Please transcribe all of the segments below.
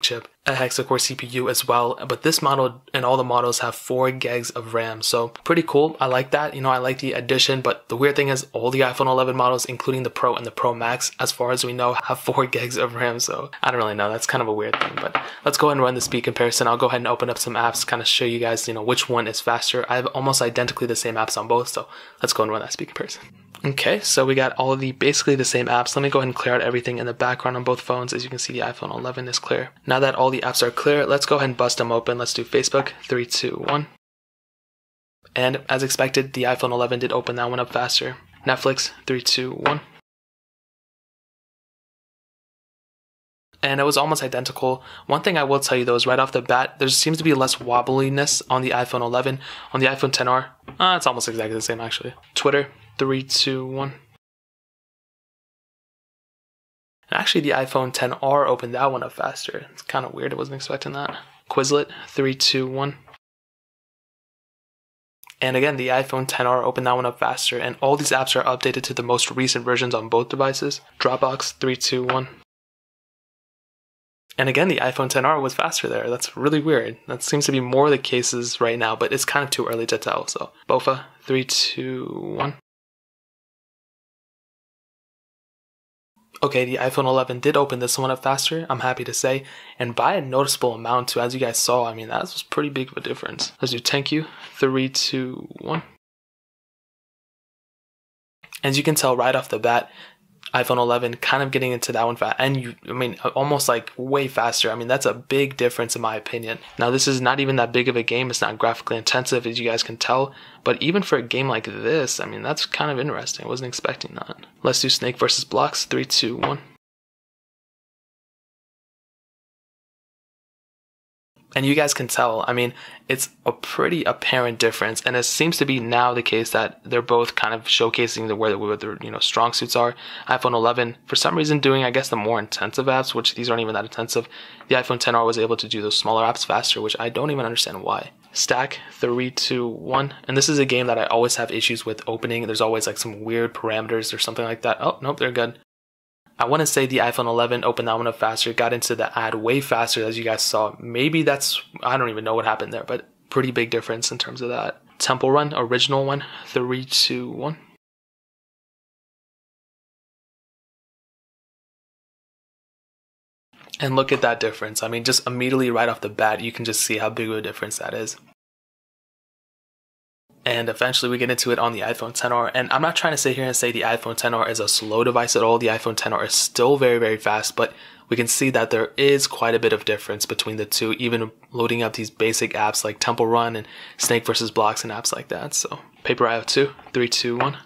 chip, a Hexacore CPU as well, but this model and all the models have 4 gigs of RAM, so pretty cool. I like that, you know, I like the addition, but the weird thing is all the iPhone 11 models, including the Pro and the Pro Max, as far as we know, have 4 gigs of RAM, so I don't really know, that's kind of a weird thing. But let's go ahead and run the speed comparison. I'll go ahead and open up some apps, kind of show you guys, you know, which one is faster. I have almost identically the same apps on both, so let's go and run that speed comparison. Okay, so we got all of the basically the same apps. Let me go ahead and clear out everything in the background on both phones. As you can see, the iPhone 11 is clear. Now that all the apps are clear, let's go ahead and bust them open. Let's do Facebook, 3, 2, 1. And as expected, the iPhone 11 did open that one up faster. Netflix, 3, 2, 1. And it was almost identical. One thing I will tell you though is right off the bat, there seems to be less wobbliness on the iPhone 11. On the iPhone XR, it's almost exactly the same actually. Twitter, 3, 2, 1. And actually the iPhone XR opened that one up faster. It's kind of weird, I wasn't expecting that. Quizlet, 3, 2, 1. And again, the iPhone XR opened that one up faster, and all these apps are updated to the most recent versions on both devices. Dropbox, 3, 2, 1. And again, the iPhone XR was faster there. That's really weird. That seems to be more of the cases right now, but it's kind of too early to tell. So Bofa, 3, 2, 1. Okay, the iPhone 11 did open this one up faster, I'm happy to say, and by a noticeable amount too. As you guys saw, I mean, that was pretty big of a difference. Let's do thank you, 3, 2, 1. As you can tell right off the bat, iPhone 11 kind of getting into that one fast, and I mean, almost like way faster. I mean, that's a big difference in my opinion. Now, this is not even that big of a game. It's not graphically intensive, as you guys can tell, but even for a game like this, I mean, that's kind of interesting. I wasn't expecting that. Let's do Snake versus Blocks, 3, 2, 1. And you guys can tell, I mean, it's a pretty apparent difference, and it seems to be now the case that they're both kind of showcasing where their, you know, strong suits are. iPhone 11, for some reason, doing, I guess, the more intensive apps, which these aren't even that intensive. The iPhone XR was able to do those smaller apps faster, which I don't even understand why. Stack, 3, 2, 1. And this is a game that I always have issues with opening. There's always like some weird parameters or something like that. Oh, nope, they're good. I want to say the iPhone 11 opened that one up faster, got into the ad way faster, as you guys saw. Maybe that's, I don't even know what happened there, but pretty big difference in terms of that. Temple Run, original one, 3, 2, 1. And look at that difference. I mean, just immediately right off the bat, you can just see how big of a difference that is. And eventually we get into it on the iPhone XR, and I'm not trying to sit here and say the iPhone XR is a slow device at all. The iPhone XR is still very, very fast, but we can see that there is quite a bit of difference between the two, even loading up these basic apps like Temple Run and Snake vs. Blocks and apps like that. So Paper IO 2, 3, 2, 1.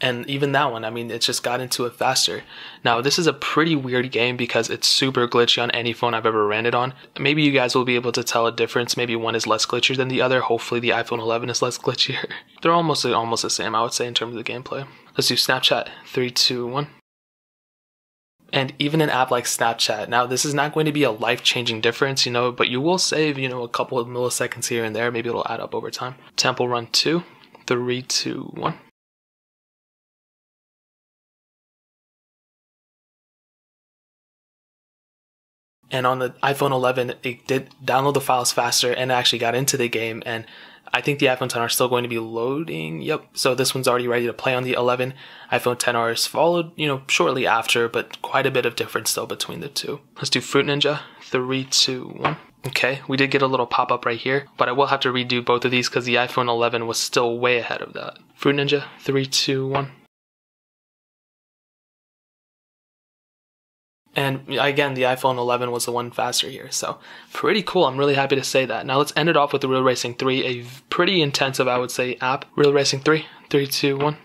And even that one, I mean, it just got into it faster. Now, this is a pretty weird game because it's super glitchy on any phone I've ever ran it on. Maybe you guys will be able to tell a difference. Maybe one is less glitchy than the other. Hopefully the iPhone 11 is less glitchier. They're almost the same, I would say, in terms of the gameplay. Let's do Snapchat, 3, 2, 1. And even an app like Snapchat. Now, this is not going to be a life-changing difference, you know, but you will save, you know, a couple of milliseconds here and there. Maybe it'll add up over time. Temple Run 2, 3, 2, 1. And on the iPhone 11, it did download the files faster and actually got into the game. And I think the iPhone XR is still going to be loading. Yep. So this one's already ready to play on the 11. iPhone XR is followed, you know, shortly after, but quite a bit of difference still between the two. Let's do Fruit Ninja, 3, 2, 1. Okay, we did get a little pop-up right here, but I will have to redo both of these because the iPhone 11 was still way ahead of that. Fruit Ninja, 3, 2, 1. And again, the iPhone 11 was the one faster here, so pretty cool. I'm really happy to say that. Now let's end it off with the Real Racing 3, a pretty intensive, I would say, app. Real Racing 3, 3, 2, 1.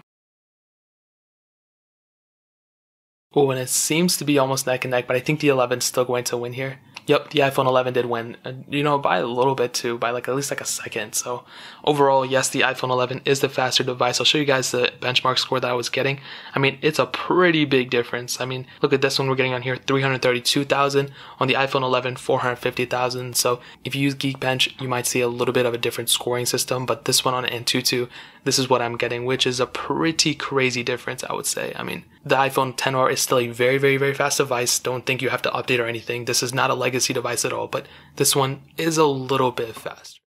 Oh, and it seems to be almost neck and neck, but I think the 11's still going to win here. Yep, the iPhone 11 did win, you know, by a little bit too, by like at least like a second. So overall, yes, the iPhone 11 is the faster device. I'll show you guys the benchmark score that I was getting. I mean, it's a pretty big difference. I mean, look at this one we're getting on here, 332,000. On the iPhone 11, 450,000. So if you use Geekbench, you might see a little bit of a different scoring system, but this one on Antutu, this is what I'm getting, which is a pretty crazy difference, I would say. I mean, The iPhone XR is still a very, very, very fast device. Don't think you have to update or anything. This is not a legacy device at all, but this one is a little bit fast.